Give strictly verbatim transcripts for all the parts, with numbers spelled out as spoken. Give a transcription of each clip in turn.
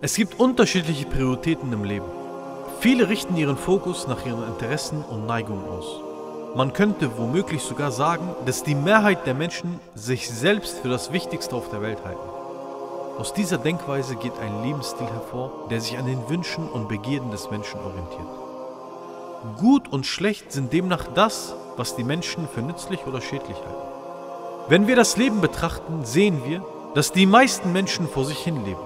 Es gibt unterschiedliche Prioritäten im Leben. Viele richten ihren Fokus nach ihren Interessen und Neigungen aus. Man könnte womöglich sogar sagen, dass die Mehrheit der Menschen sich selbst für das Wichtigste auf der Welt halten. Aus dieser Denkweise geht ein Lebensstil hervor, der sich an den Wünschen und Begierden des Menschen orientiert. Gut und schlecht sind demnach das, was die Menschen für nützlich oder schädlich halten. Wenn wir das Leben betrachten, sehen wir, dass die meisten Menschen vor sich hin leben.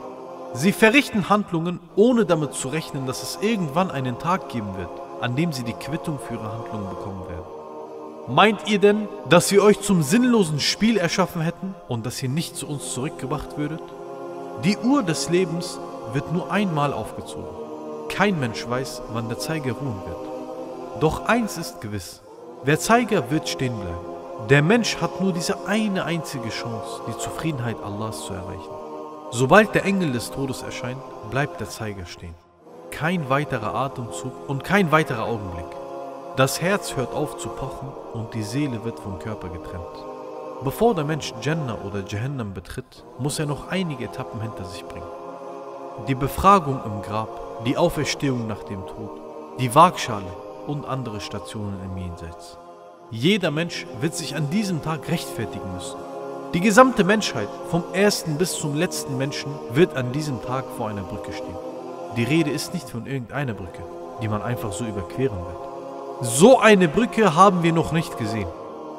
Sie verrichten Handlungen, ohne damit zu rechnen, dass es irgendwann einen Tag geben wird, an dem sie die Quittung für ihre Handlungen bekommen werden. Meint ihr denn, dass wir euch zum sinnlosen Spiel erschaffen hätten und dass ihr nicht zu uns zurückgebracht würdet? Die Uhr des Lebens wird nur einmal aufgezogen. Kein Mensch weiß, wann der Zeiger ruhen wird. Doch eins ist gewiss, der Zeiger wird stehen bleiben. Der Mensch hat nur diese eine einzige Chance, die Zufriedenheit Allahs zu erreichen. Sobald der Engel des Todes erscheint, bleibt der Zeiger stehen. Kein weiterer Atemzug und kein weiterer Augenblick. Das Herz hört auf zu pochen und die Seele wird vom Körper getrennt. Bevor der Mensch Jannah oder Jahannam betritt, muss er noch einige Etappen hinter sich bringen. Die Befragung im Grab, die Auferstehung nach dem Tod, die Waagschale und andere Stationen im Jenseits. Jeder Mensch wird sich an diesem Tag rechtfertigen müssen. Die gesamte Menschheit, vom ersten bis zum letzten Menschen, wird an diesem Tag vor einer Brücke stehen. Die Rede ist nicht von irgendeiner Brücke, die man einfach so überqueren wird. So eine Brücke haben wir noch nicht gesehen.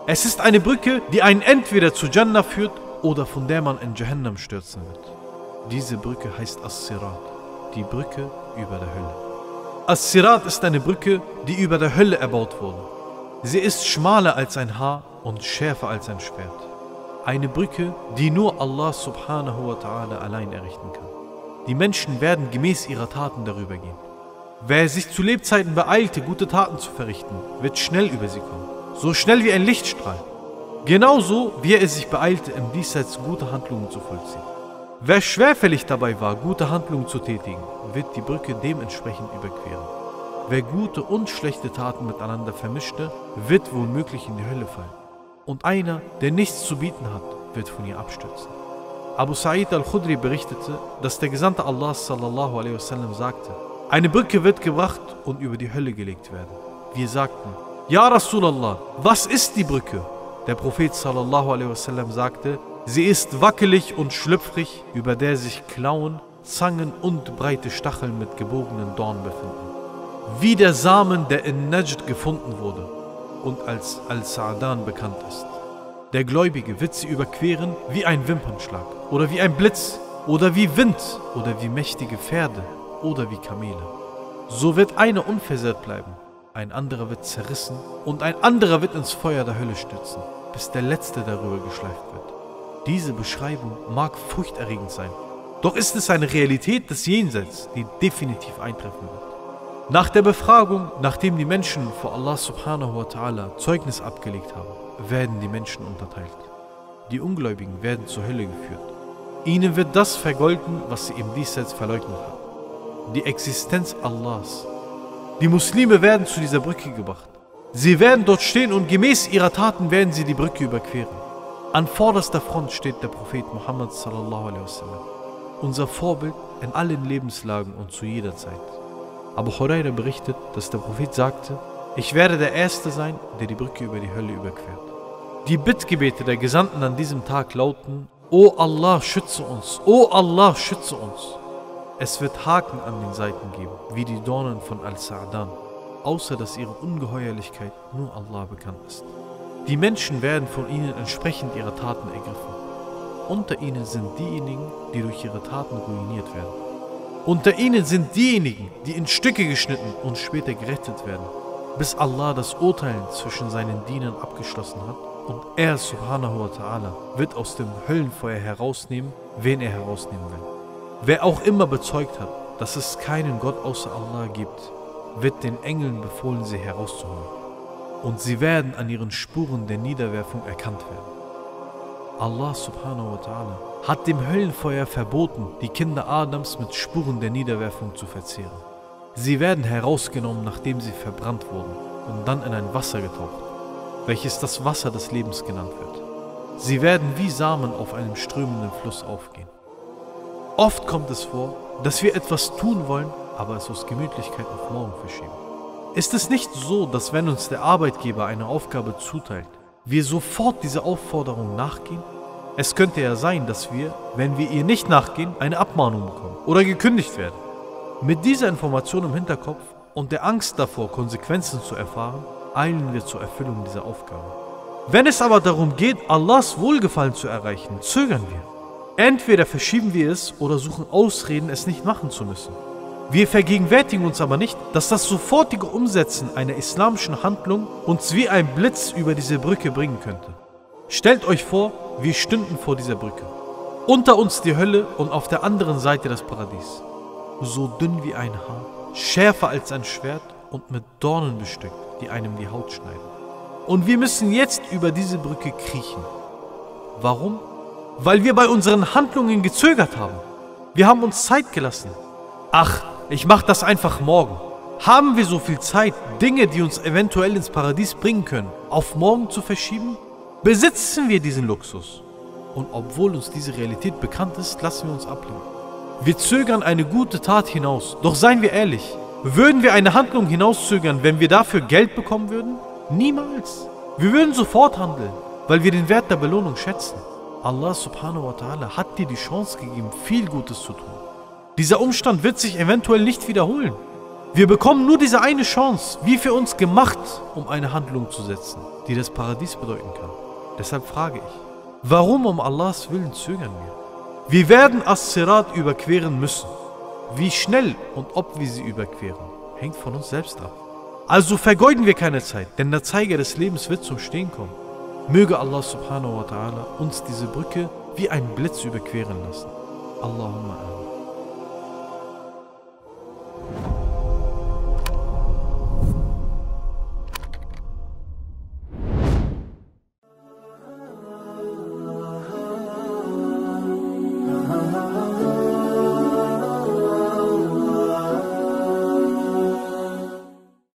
Es ist eine Brücke, die einen entweder zu Jannah führt oder von der man in Jahannam stürzen wird. Diese Brücke heißt As-Sirat, die Brücke über der Hölle. As-Sirat ist eine Brücke, die über der Hölle erbaut wurde. Sie ist schmaler als ein Haar und schärfer als ein Schwert. Eine Brücke, die nur Allah subhanahu wa ta'ala allein errichten kann. Die Menschen werden gemäß ihrer Taten darüber gehen. Wer sich zu Lebzeiten beeilte, gute Taten zu verrichten, wird schnell über sie kommen. So schnell wie ein Lichtstrahl. Genauso wie er es sich beeilte, im Diesseits gute Handlungen zu vollziehen. Wer schwerfällig dabei war, gute Handlungen zu tätigen, wird die Brücke dementsprechend überqueren. Wer gute und schlechte Taten miteinander vermischte, wird womöglich in die Hölle fallen. Und einer, der nichts zu bieten hat, wird von ihr abstürzen. Abu Sa'id al-Khudri berichtete, dass der Gesandte Allah sallallahu alaihi wasallam sagte, eine Brücke wird gebracht und über die Hölle gelegt werden. Wir sagten, ja Rasulallah, was ist die Brücke? Der Prophet sallallahu alaihi wasallam sagte, sie ist wackelig und schlüpfrig, über der sich Klauen, Zangen und breite Stacheln mit gebogenen Dornen befinden. Wie der Samen, der in Najd gefunden wurde und als Al-Sa'adan bekannt ist. Der Gläubige wird sie überqueren wie ein Wimpernschlag oder wie ein Blitz oder wie Wind oder wie mächtige Pferde oder wie Kamele. So wird einer unversehrt bleiben, ein anderer wird zerrissen und ein anderer wird ins Feuer der Hölle stürzen, bis der Letzte darüber geschleift wird. Diese Beschreibung mag furchterregend sein, doch ist es eine Realität des Jenseits, die definitiv eintreffen wird. Nach der Befragung, nachdem die Menschen vor Allah subhanahu wa ta'ala Zeugnis abgelegt haben, werden die Menschen unterteilt. Die Ungläubigen werden zur Hölle geführt. Ihnen wird das vergolten, was sie im Diesseits verleugnet haben. Die Existenz Allahs. Die Muslime werden zu dieser Brücke gebracht. Sie werden dort stehen und gemäß ihrer Taten werden sie die Brücke überqueren. An vorderster Front steht der Prophet Muhammad sallallahu alaihi wasallam. Unser Vorbild in allen Lebenslagen und zu jeder Zeit. Abu Huraira berichtet, dass der Prophet sagte, ich werde der Erste sein, der die Brücke über die Hölle überquert. Die Bittgebete der Gesandten an diesem Tag lauten, O Allah, schütze uns, O Allah, schütze uns. Es wird Haken an den Seiten geben, wie die Dornen von Al-Sa'adan, außer dass ihre Ungeheuerlichkeit nur Allah bekannt ist. Die Menschen werden von ihnen entsprechend ihrer Taten ergriffen. Unter ihnen sind diejenigen, die durch ihre Taten ruiniert werden. Unter ihnen sind diejenigen, die in Stücke geschnitten und später gerettet werden, bis Allah das Urteilen zwischen seinen Dienern abgeschlossen hat und er, subhanahu wa ta'ala, wird aus dem Höllenfeuer herausnehmen, wen er herausnehmen will. Wer auch immer bezeugt hat, dass es keinen Gott außer Allah gibt, wird den Engeln befohlen, sie herauszuholen. Und sie werden an ihren Spuren der Niederwerfung erkannt werden. Allah subhanahu wa ta'ala hat dem Höllenfeuer verboten, die Kinder Adams mit Spuren der Niederwerfung zu verzehren. Sie werden herausgenommen, nachdem sie verbrannt wurden und dann in ein Wasser getaucht, welches das Wasser des Lebens genannt wird. Sie werden wie Samen auf einem strömenden Fluss aufgehen. Oft kommt es vor, dass wir etwas tun wollen, aber es aus Gemütlichkeit auf morgen verschieben. Ist es nicht so, dass wenn uns der Arbeitgeber eine Aufgabe zuteilt, wir sofort dieser Aufforderung nachgehen? Es könnte ja sein, dass wir, wenn wir ihr nicht nachgehen, eine Abmahnung bekommen oder gekündigt werden. Mit dieser Information im Hinterkopf und der Angst davor, Konsequenzen zu erfahren, eilen wir zur Erfüllung dieser Aufgabe. Wenn es aber darum geht, Allahs Wohlgefallen zu erreichen, zögern wir. Entweder verschieben wir es oder suchen Ausreden, es nicht machen zu müssen. Wir vergegenwärtigen uns aber nicht, dass das sofortige Umsetzen einer islamischen Handlung uns wie ein Blitz über diese Brücke bringen könnte. Stellt euch vor, wir stünden vor dieser Brücke. Unter uns die Hölle und auf der anderen Seite das Paradies. So dünn wie ein Haar, schärfer als ein Schwert und mit Dornen bestückt, die einem die Haut schneiden. Und wir müssen jetzt über diese Brücke kriechen. Warum? Weil wir bei unseren Handlungen gezögert haben. Wir haben uns Zeit gelassen. Ach, ich mach das einfach morgen. Haben wir so viel Zeit, Dinge, die uns eventuell ins Paradies bringen können, auf morgen zu verschieben? Besitzen wir diesen Luxus? Und obwohl uns diese Realität bekannt ist, lassen wir uns ablenken. Wir zögern eine gute Tat hinaus, doch seien wir ehrlich, würden wir eine Handlung hinauszögern, wenn wir dafür Geld bekommen würden? Niemals. Wir würden sofort handeln, weil wir den Wert der Belohnung schätzen. Allah subhanahu wa ta'ala hat dir die Chance gegeben, viel Gutes zu tun. Dieser Umstand wird sich eventuell nicht wiederholen. Wir bekommen nur diese eine Chance, wie für uns gemacht, um eine Handlung zu setzen, die das Paradies bedeuten kann. Deshalb frage ich, warum um Allahs Willen zögern wir? Wir werden As-Sirat überqueren müssen. Wie schnell und ob wir sie überqueren, hängt von uns selbst ab. Also vergeuden wir keine Zeit, denn der Zeiger des Lebens wird zum Stehen kommen. Möge Allah subhanahu wa ta'ala uns diese Brücke wie einen Blitz überqueren lassen. Allahumma amin.